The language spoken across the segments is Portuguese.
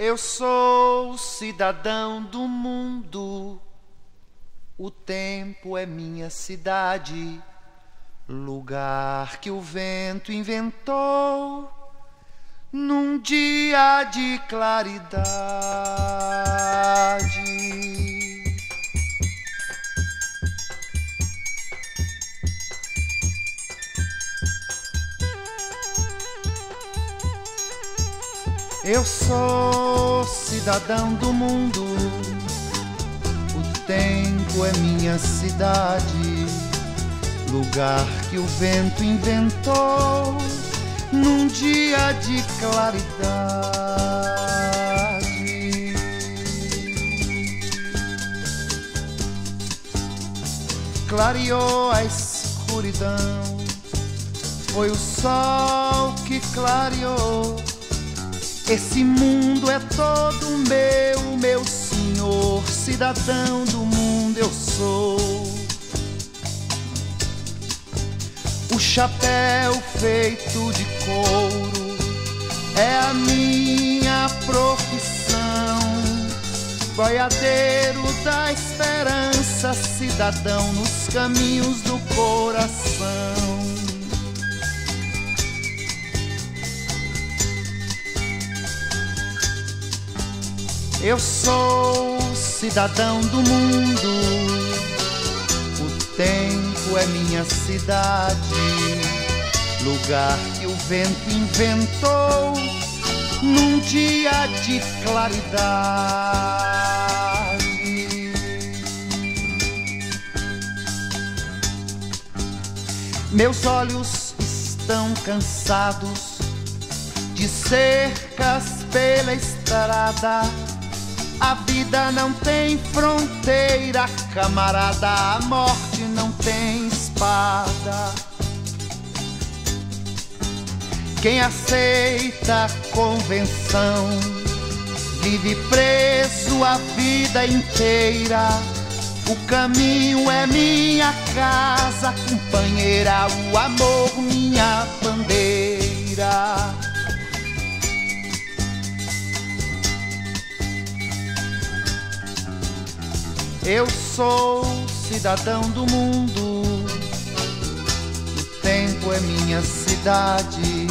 Eu sou cidadão do mundo, o tempo é minha cidade, lugar que o vento inventou num dia de claridade. Eu sou cidadão do mundo, o tempo é minha cidade, lugar que o vento inventou num dia de claridade. Clareou a escuridão, foi o sol que clareou. Esse mundo é todo meu, meu senhor, cidadão do mundo eu sou. O chapéu feito de couro é a minha profissão, boiadeiro da esperança, cidadão nos caminhos do coração. Eu sou cidadão do mundo, o tempo é minha cidade, lugar que o vento inventou num dia de claridade. Meus olhos estão cansados de cercas pela estrada. A vida não tem fronteira, camarada, a morte não tem espada. Quem aceita a convenção vive preso a vida inteira. O caminho é minha casa, companheira, o amor minha bandeira. Eu sou cidadão do mundo, o tempo é minha cidade,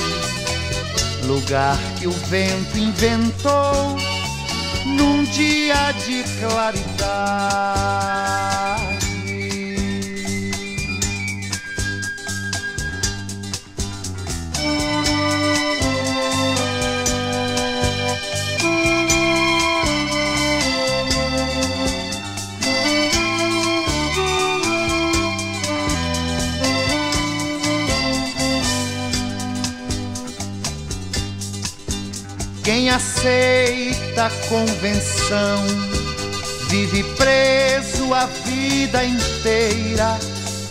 lugar que o vento inventou num dia de claridade. Quem aceita a convenção vive preso a vida inteira.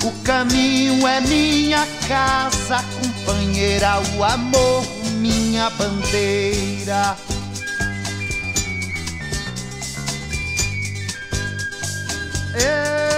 O caminho é minha casa, companheira, o amor minha bandeira. Eu